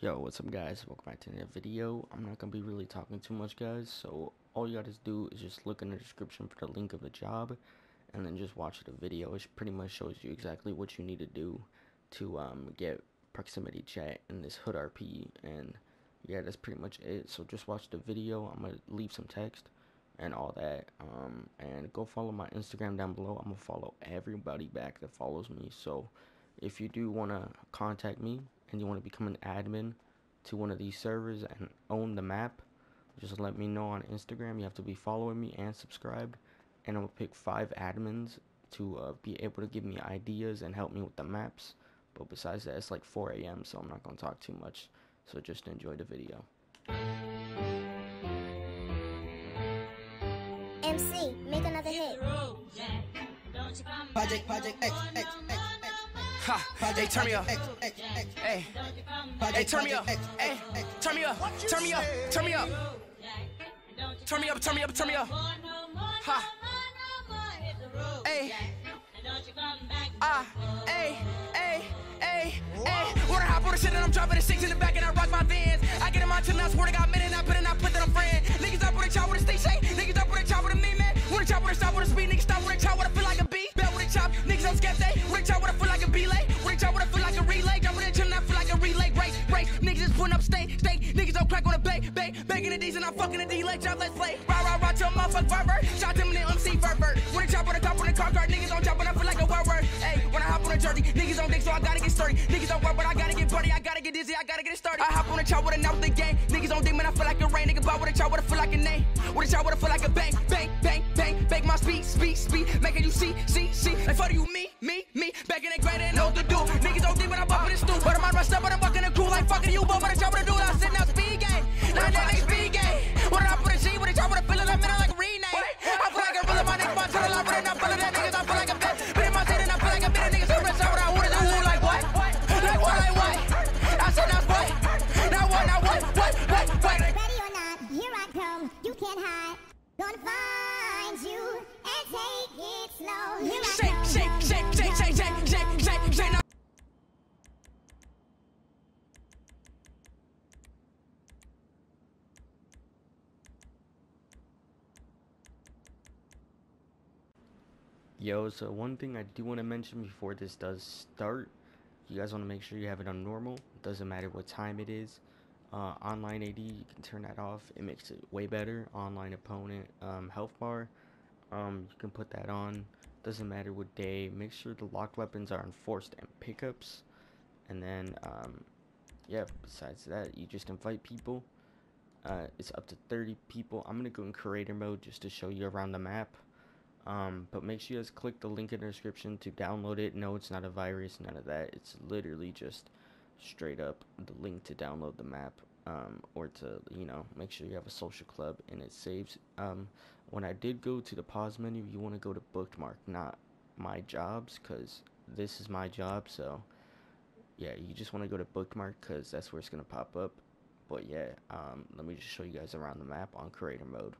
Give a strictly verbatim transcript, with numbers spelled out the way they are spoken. Yo, what's up guys, welcome back to another video. I'm not gonna be really talking too much guys, so all you gotta do is just look in the description for the link of the job and then just watch the video. It pretty much shows you exactly what you need to do to um get proximity chat in this Hood R P, and yeah, that's pretty much it. So just watch the video. I'm gonna leave some text and all that, um and go follow my Instagram down below. I'm gonna follow everybody back that follows me, so if you do want to contact me and you want to become an admin to one of these servers and own the map, just let me know on Instagram. You have to be following me and subscribed, and I'm gonna pick five admins to uh, be able to give me ideas and help me with the maps. But besides that, it's like four A M so I'm not gonna talk too much, so just enjoy the video. M C, make another hit. Project, project, X, X, X. Ha, they turn me up. Hey, hey, turn me up. Hey, turn me up. Turn me up. Turn me up. Turn me up. Turn me up. Turn me up. Ha. Hey. Ah. Hey. Hey. Hey. Hey. Water hot, water shit, and I'm dropping the six in the back, and I rock my Vans. I get in my ten, I swear to God, man, and I put and I put that I'm friend. Niggas up with a chop with a stay shake. Niggas up with a chop with a me man. With a chop with a stop with a speed. Niggas stop with a chop with a feel like a beat. Bell with a chop. Niggas I'm skeptic. With a chop with a feel like a beat. Bagging the D's and I'm fucking the D like job, let's play. Rah, rah, rah, your motherfucking pervert. Shot him in the M C pervert. When it chop on the cop on the car guard, niggas on chop and I feel like a word. Hey, when I hop on a jersey, niggas on dick, so I gotta get sturdy. Niggas on work, but I gotta get buddy, I gotta get dizzy, I gotta get it started. I hop on a chop with a knock the gang. Niggas on demon, I feel like a rain. Nigga bout with a chop, with a feel like a name. With a chop, with a feel like a bang, bang, bang, bang. Bang my speed, speed, speed. Making you see, see, see. Like, fuck you, me, me, me. Back in the grade, and know what to do. Niggas on demon, I'm up in the stool. But I'm on my stuff, but I'm fucking the cool. Like, fucking you, but with a chop with a dude, I sit now speed gang. Like that nigga speed gang. When I put a G with a chop with a feel like I'm like a rename. I feel like a real my nigga, my turn a lot, but I'm feeling that niggas, I feel like a bitch. But in my head and I feel like a bit of niggas, so rich out what I wanted, I want like what? Like what, like what? I said that's what? Now what, now what, what, what, what? Ready or not, here I come, you can't hide. Gonna find you and take it slow. Here I come, shake, shake, shake, shake, shake, shake, shake, shake, shake. Yo, so one thing I do want to mention before this does start, you guys want to make sure you have it on normal. It doesn't matter what time it is. Uh, online A D, you can turn that off. It makes it way better. Online opponent um, health bar, um, you can put that on. Doesn't matter what day. Make sure the locked weapons are enforced and pickups. And then, um, yeah, besides that, you just invite people. Uh, it's up to thirty people. I'm going to go in creator mode just to show you around the map. Um, but make sure you guys click the link in the description to download it. No, it's not a virus, none of that. It's literally just straight up the link to download the map, um, or to, you know, make sure you have a social club and it saves. Um, when I did go to the pause menu, you want to go to bookmark, not my jobs, because this is my job. So, yeah, you just want to go to bookmark because that's where it's going to pop up. But, yeah, um, let me just show you guys around the map on creator mode.